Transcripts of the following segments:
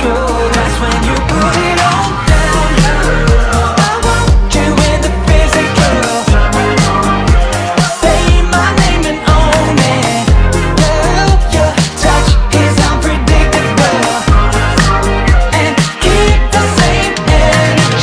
control. That's when you put it on down. I want you in the physical. Say my name and own it. Girl, your touch is unpredictable, and keep the same energy.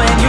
when you